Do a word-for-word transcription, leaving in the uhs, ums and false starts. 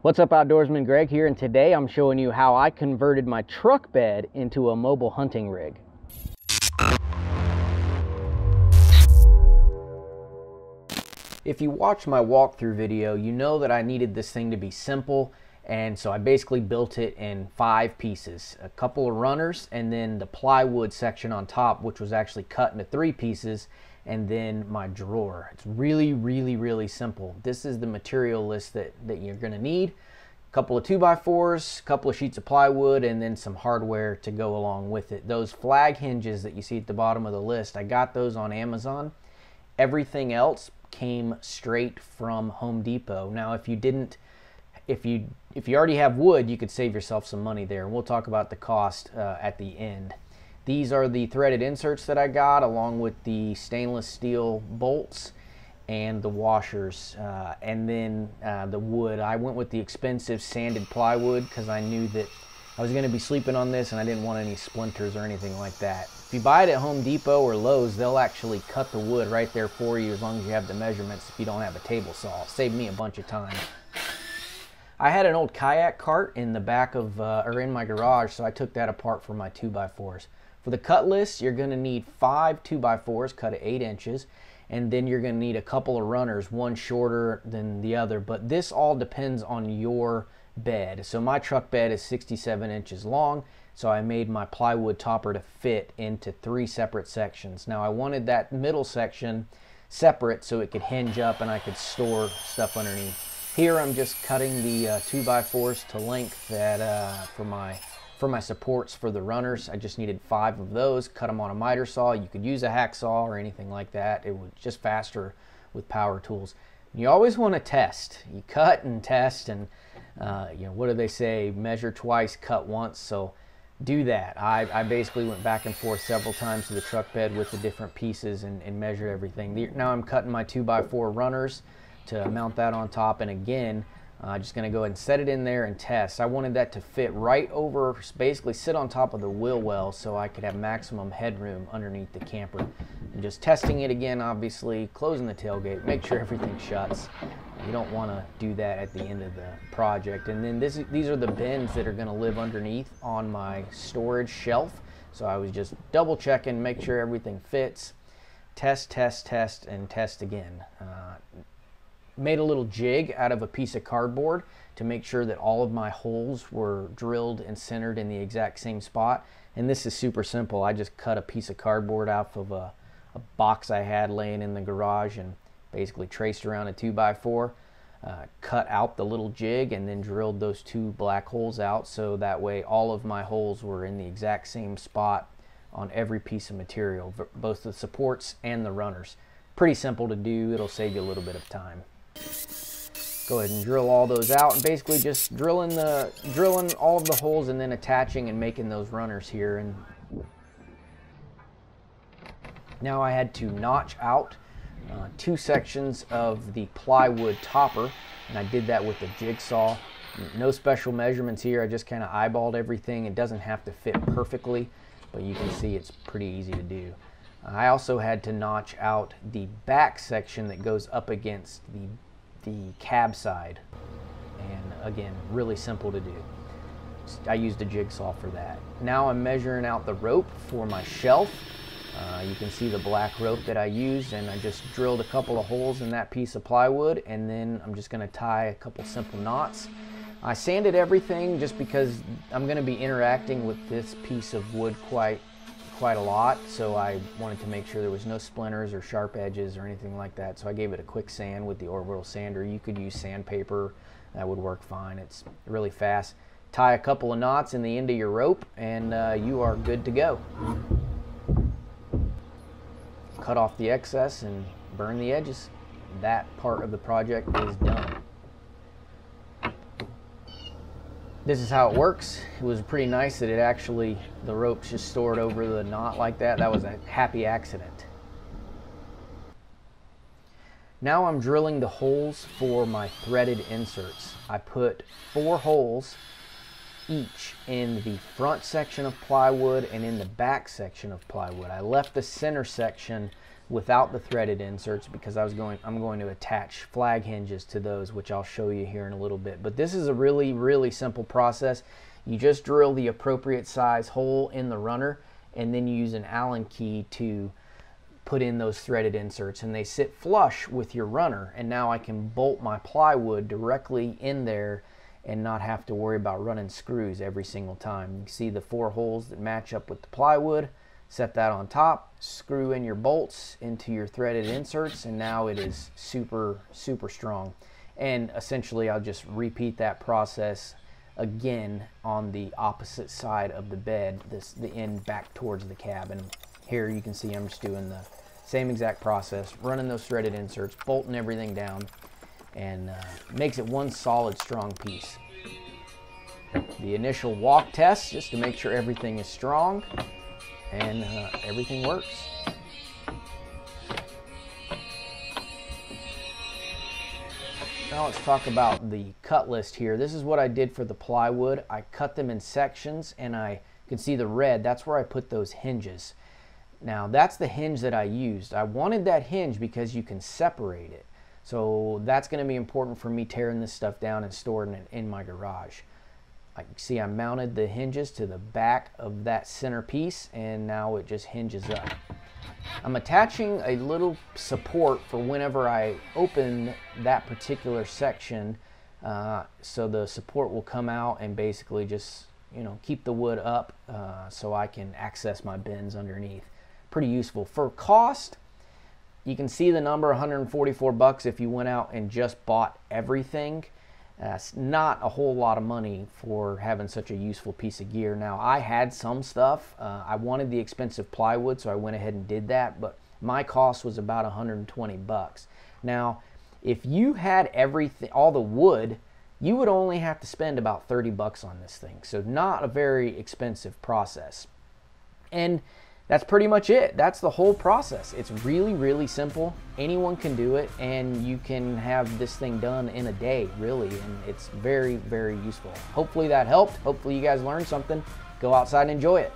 What's up, outdoorsman? Greg here, and today I'm showing you how I converted my truck bed into a mobile hunting rig. If you watch my walkthrough video, you know that I needed this thing to be simple, and so I basically built it in five pieces. A couple of runners, and then the plywood section on top, which was actually cut into three pieces, and then my drawer. It's really, really, really simple. This is the material list that, that you're gonna need. A couple of two by fours, a couple of sheets of plywood, and then some hardware to go along with it. Those flag hinges that you see at the bottom of the list, I got those on Amazon. Everything else came straight from Home Depot. Now, if you didn't, if you, if you already have wood, you could save yourself some money there. And we'll talk about the cost uh, at the end. These are the threaded inserts that I got, along with the stainless steel bolts and the washers, uh, and then uh, the wood. I went with the expensive sanded plywood because I knew that I was going to be sleeping on this and I didn't want any splinters or anything like that. If you buy it at Home Depot or Lowe's, they'll actually cut the wood right there for you as long as you have the measurements if you don't have a table saw. Saved me a bunch of time. I had an old kayak cart in the back of, uh, or in my garage, so I took that apart for my two by fours. For the cut list, you're going to need five two by fours cut at eight inches, and then you're going to need a couple of runners, one shorter than the other, but this all depends on your bed. So my truck bed is sixty-seven inches long, so I made my plywood topper to fit into three separate sections. Now I wanted that middle section separate so it could hinge up and I could store stuff underneath. Here I'm just cutting the uh, two by fours to length that uh, for my For my supports for the runners. I just needed five of those, cut them on a miter saw. You could use a hacksaw or anything like that. It was just faster with power tools. You always want to test. You cut and test, and uh, you know, what do they say? Measure twice, cut once. So do that. I, I basically went back and forth several times to the truck bed with the different pieces and, and measured everything. Now I'm cutting my two by four runners to mount that on top, and again, I'm uh, just going to go ahead and set it in there and test. I wanted that to fit right over, basically sit on top of the wheel well so I could have maximum headroom underneath the camper. And just testing it again, obviously, closing the tailgate, make sure everything shuts. You don't want to do that at the end of the project. And then this, these are the bins that are going to live underneath on my storage shelf. So I was just double checking, make sure everything fits. Test, test, test, and test again. Uh, made a little jig out of a piece of cardboard to make sure that all of my holes were drilled and centered in the exact same spot. And this is super simple. I just cut a piece of cardboard off of a, a box I had laying in the garage and basically traced around a two by four, uh, cut out the little jig, and then drilled those two black holes out. So that way all of my holes were in the exact same spot on every piece of material, both the supports and the runners. Pretty simple to do. It'll save you a little bit of time. Go ahead and drill all those out, and basically just drilling the drilling all of the holes and then attaching and making those runners here. And now I had to notch out uh, two sections of the plywood topper, and I did that with a jigsaw. No special measurements here. I just kind of eyeballed everything. It doesn't have to fit perfectly, but you can see it's pretty easy to do. I also had to notch out the back section that goes up against the the cab side, and again, really simple to do. I used a jigsaw for that. Now I'm measuring out the rope for my shelf. Uh, you can see the black rope that I used, and I just drilled a couple of holes in that piece of plywood, and then I'm just going to tie a couple simple knots. I sanded everything just because I'm going to be interacting with this piece of wood quite quite a lot, so I wanted to make sure there was no splinters or sharp edges or anything like that. So I gave it a quick sand with the Orville sander. You could use sandpaper, that would work fine. It's really fast. Tie a couple of knots in the end of your rope, and uh, you are good to go. Cut off the excess and burn the edges. That part of the project is done. This is how it works. It was pretty nice that it actually, the ropes just stored over the knot like that. That was a happy accident. Now I'm drilling the holes for my threaded inserts. I put four holes each in the front section of plywood and in the back section of plywood. I left the center section without the threaded inserts because I was going, I'm going to attach flag hinges to those, which I'll show you here in a little bit. But this is a really, really simple process. You just drill the appropriate size hole in the runner, and then you use an Allen key to put in those threaded inserts, and they sit flush with your runner. And now I can bolt my plywood directly in there and not have to worry about running screws every single time. You can see the four holes that match up with the plywood. Set that on top, screw in your bolts into your threaded inserts, and now it is super, super strong. And essentially, I'll just repeat that process again on the opposite side of the bed, this the end back towards the cab. And here you can see I'm just doing the same exact process, running those threaded inserts, bolting everything down, and uh, makes it one solid, strong piece. The initial walk test, just to make sure everything is strong, and uh, everything works. Now let's talk about the cut list here. This is what I did for the plywood. I cut them in sections, and I you can see the red, that's where I put those hinges. Now that's the hinge that I used. I wanted that hinge because you can separate it. So that's gonna be important for me tearing this stuff down and storing it in my garage. I can see I mounted the hinges to the back of that center piece, and now it just hinges up. I'm attaching a little support for whenever I open that particular section, uh, so the support will come out and basically just, you know, keep the wood up, uh, so I can access my bins underneath. Pretty useful. For cost, you can see the number one hundred forty-four bucks if you went out and just bought everything. That's uh, not a whole lot of money for having such a useful piece of gear. Now, I had some stuff. Uh, I wanted the expensive plywood, so I went ahead and did that, but my cost was about one hundred twenty bucks. Now, if you had everything, all the wood, you would only have to spend about thirty bucks on this thing, so not a very expensive process. And that's pretty much it. That's the whole process. It's really, really simple. Anyone can do it, and you can have this thing done in a day, really, and it's very, very useful. Hopefully that helped. Hopefully you guys learned something. Go outside and enjoy it.